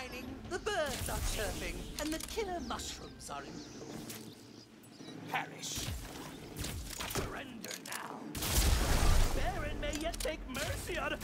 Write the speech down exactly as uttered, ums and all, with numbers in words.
shining, the birds are chirping, and the killer mushrooms are in bloom. Perish. Surrender now. Baron may yet take mercy on...